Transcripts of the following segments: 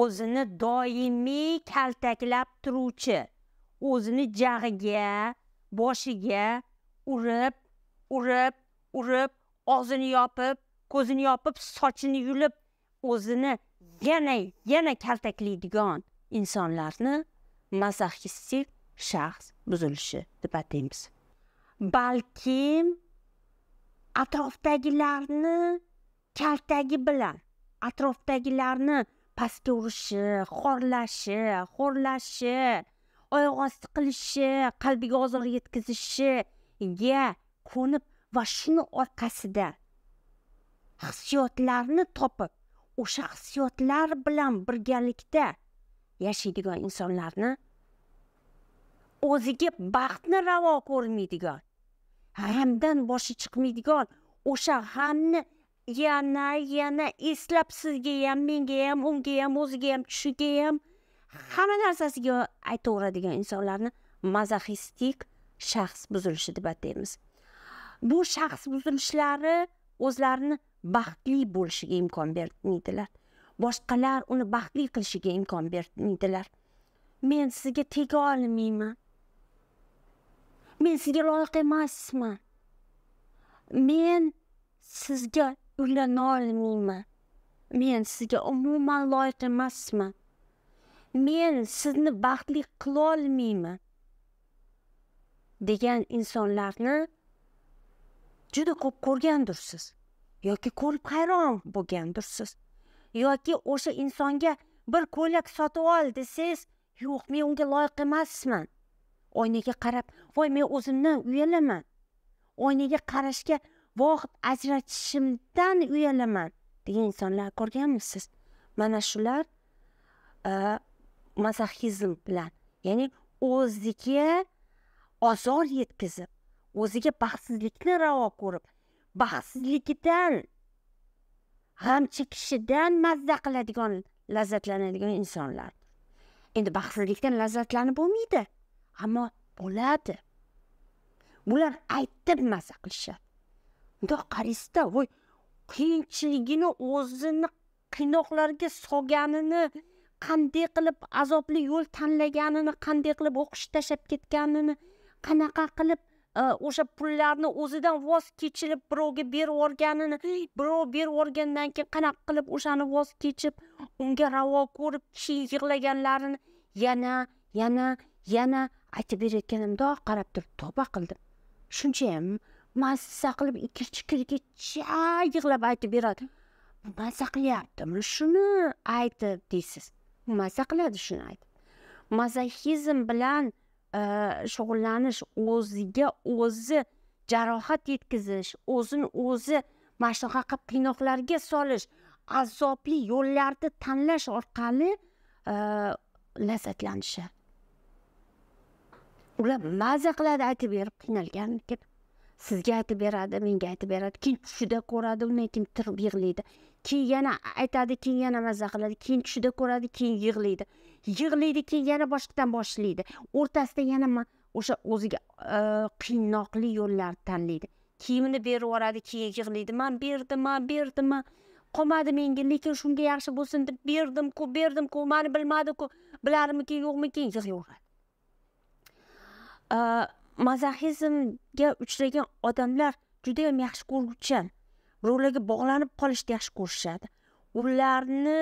o'zini doimiy kaltaklab turuvchi, o'zini jag'iga, boshiga urib, og'zini yopib, ko'zini yopib, sochini yulib, o'zini yana kaltaklaydigan insonlarni mazoxistik shaxs buzilishi deb aytamiz. Balkim atrofdagilarni kaltagi bilan, atrofdagilarni pastga urishi, xo'rlashi, oyoq osti qilishi, qalbiga ozor yetkazishiga ko'nib va shuni orqasida hissiyotlarni topib, o'sha hissiyotlar bilan birgalikda yashaydigan insonlarni o'ziga baxtni ravo ko'rmaydigan, g'amdan boshi chiqmaydigan, o'sha g'amni yana eslab sizga ham, menga ham, unga ham, o'ziga ham, tushiga ham, hamma narsasiga aytaveradigan insonlarni mazoxistik shaxs buzilishi deb aytamiz. Bu shaxs buzilishlari o'zlarini baxtli bo'lishiga imkon bermaydilar. Boshqalar uni baxtli qilishiga imkon bermaydilar. Men sizga tega olmayman. Men sizga loyiq emasman. Men sizga ulana olmayman. Men sizga umuman loyiq emasman. Men sizni baxtli qila olmayman degan insonlarni juda ko'p ko'rgandirsiz yoki ko'rib hayron bo'lgandirsiz yoki o'sha insonga bir ko'ylak sotib ol desangiz, yo'q, men unga loyiq emasman. Oynaga qarab, voy, men o'zimdan uyalaman. Oynaga qarashga vaqt ajratishimdan uyalaman degan insonlar ko'rganmisiz? Mana shular mazoxizm bilan, ya'ni o'ziga ozor yetkazib, o'ziga baxtsizlikni ravo ko'rib, baxtsizligidan, g'am chekishidan mazza qiladigan, lazzatlanadigan insonlar. Endi baxtsizlikdan lazzatlanib bo'lmaydi, ammo bo'ladi. Bular aytib mazza qilishadi. Undoq qarista, voy, qiyinchiligini, o'zini qiynoqlarga solganini, qanday qilib azobli yo'l tanlaganini, qanday qilib o'qish tashab ketganini, qanaqa qilib o'sha pullarni o'zidan voz kechilib birovga berib o'rganini, birov berib o'rgandan keyin qanaqa qilib o'shani voz kechib, unga ravo ko'rib, kishi yig'laganlarini yana aytib berayotganimda qarab turib tavba qildim. Shuncha ham mazza qilib ikir-chikirgacha yig'lab aytib beradi. Mazza qilyaptim, shuni aytib deysiz. Mazza qiladi, shuni aytib. Mazoxizm bilan shug'ullanish, o'ziga o'zi jarohat yetkazish, o'zini o'zi mashaqqa qilib qiynoqlarga solish, azobli yo'llarni tanlash orqali lazzatlanishadi. Ular mazza qiladi, aytib berib qiynalgan deb sizga aytib beradi, menga aytib beradi, keyin tushida ko'radi, undan keyin turib yig'laydi. Keyin yana aytadi, keyin yana mazza qiladi, keyin tushida ko'radi, keyin yig'laydi. Keyin yana boshqadan boshlaydi. O'rtasida yana o'sha o'ziga qiynoqli yo'llar tanlaydi. Kiyimini berib yuboradi, keyin yig'laydi. Men berdim. Qolmadi menga, lekin shunga yaxshi bo'lsin deb berdim-ku, meni bilmadi-ku, bilarmikin, yo'qmikin, yig'layveradi. Mazoxizmga uchragan odamlar juda ham yaxshi ko'ruvchan, birovlarga bog'lanib qolishni yaxshi ko'rishadi. Ularni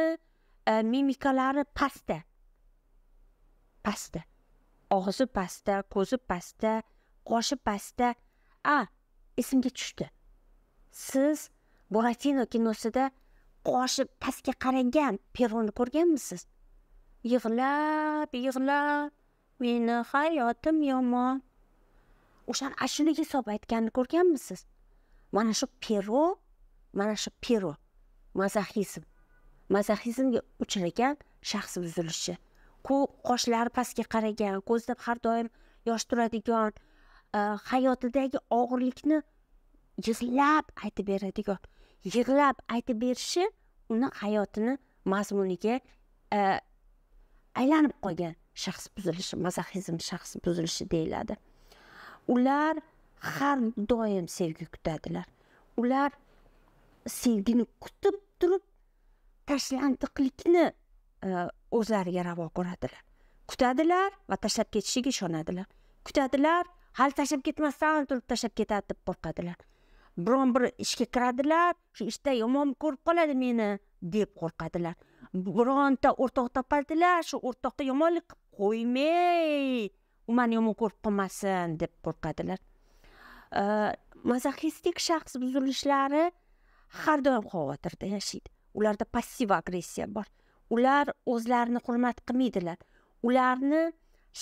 mimikalari pastda. Og'zi pastda, ko'zi pastda, qoshi pastda. Esimga tushdi. Siz Boratino kinosida qoshi pastga qaragan peroni ko'rganmisiz? Yig'lab, meni hayotim yomon. O'shan ashuni hisob aytganini ko'rganmisiz? Mana shu pero. Mazoxizmga uchragan shaxs buzilishi. Qoshlari pastga qaragan, ko'zida har doim yosh turadigan, hayotidagi og'irlikni yig'lab aytib berishi uni hayotini mazmuniga aylanib qolgan shaxs buzilishi, mazoxizm shaxs buzilishi deyiladi. Ular har doim sevgi kutadilar. Ular sevgini kutib turib tashlandiqlikni o'zlariga ravo ko'radilar. Kutadilar va tashlab ketishiga ishonadilar. Kutadilar, hali tashlab ketmasdan turib tashlab ketadi deb qo'rqadilar. Biron bir ishga kiradilar, shu ishda yomon ko'rib qoladi meni deb qo'rqadilar. Bironta o'rtoq topadilar, shu o'rtoqqa yomonlik qilib qo'ymay, u meni yomon ko'rib qolmasin deb qo'rqadilar. Mazoxistik shaxs buzilishlari har doim xavotirda yashaydi. Ularda passiv agressiya bor. Ular o'zlarini hurmat qilmaydilar. Ularni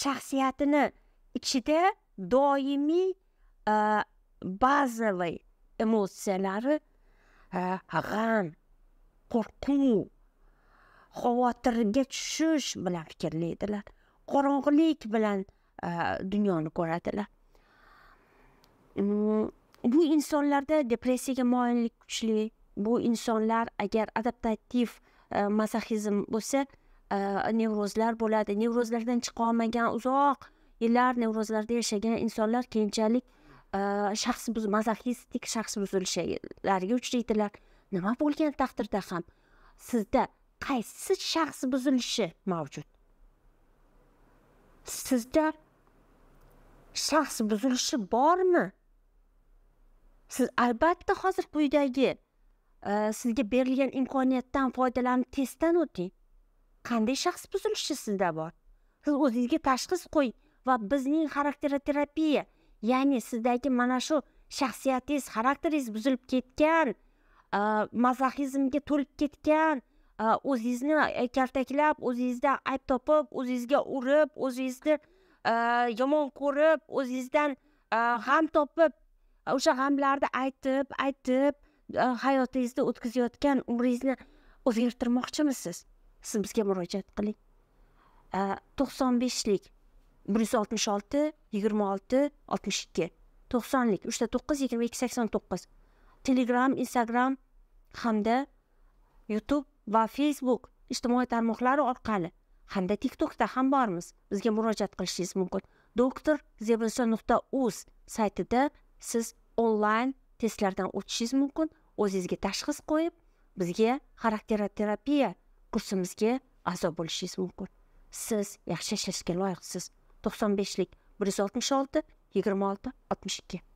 shaxsiyatini ichida doimiy bazaviy emosiyalari g'am, qo'rquv, xavotirga tushish bilan fikrlaydilar. Qorong'ulik bilan dunyoni ko'radilar. Bu insonlarda depressiyaga moyillik kuchli. Bu insonlar agar adaptativ mazoxizm bo'lsa, nevrozlar bo'ladi. Nevrozlardan chiqa olmagan, uzoq yillar nevrozlarda yashagan insonlar keyinchalik mazoxistik shaxs buzilishlariga uchraydilar. Nima bo'lgan taqdirda ham sizda qaysi shaxs buzilishi mavjud? Sizda shaxs buzilishi bormi? Siz albatta hozir quyidagi sizga berilgan imkoniyatdan foydalanib testdan o'ting. Qanday shaxs buzilishi sizda bor? Siz o'zingizga tashxis qo'ying va bizning xarakteroterapiya, ya'ni sizdagi mana shu shaxsiyatingiz, xarakteringiz buzilib ketgan, mazoxizmga to'lib ketgan, o'zingizni kaltaklab, o'zingizda ayb topib, o'zingizga urib, o'zingizni yomon ko'rib, o'zingizdan g'am topib, o'sha g'amlarni aytib hayotingizda o'tkazayotgan umringizni o'zgartirmoqchimisiz? Siz bizga murojaat qiling. 95lik 166 26 62 90lik 39 22 89 Telegram, Instagram hamda YouTube va Facebook ijtimoiy tarmoqlari orqali hamda TikTokda ham bormiz. Bizga murojaat qilishingiz mumkin. doktorzebiniso.uz saytida siz onlayn testlardan o'tishingiz mumkin. O'zingizga tashxis qo'yib, bizga xarakteroterapiya kursimizga a'zo bo'lishingiz mumkin. Siz yaxshi ishlashga loyiqsiz. 95lik 166 26 62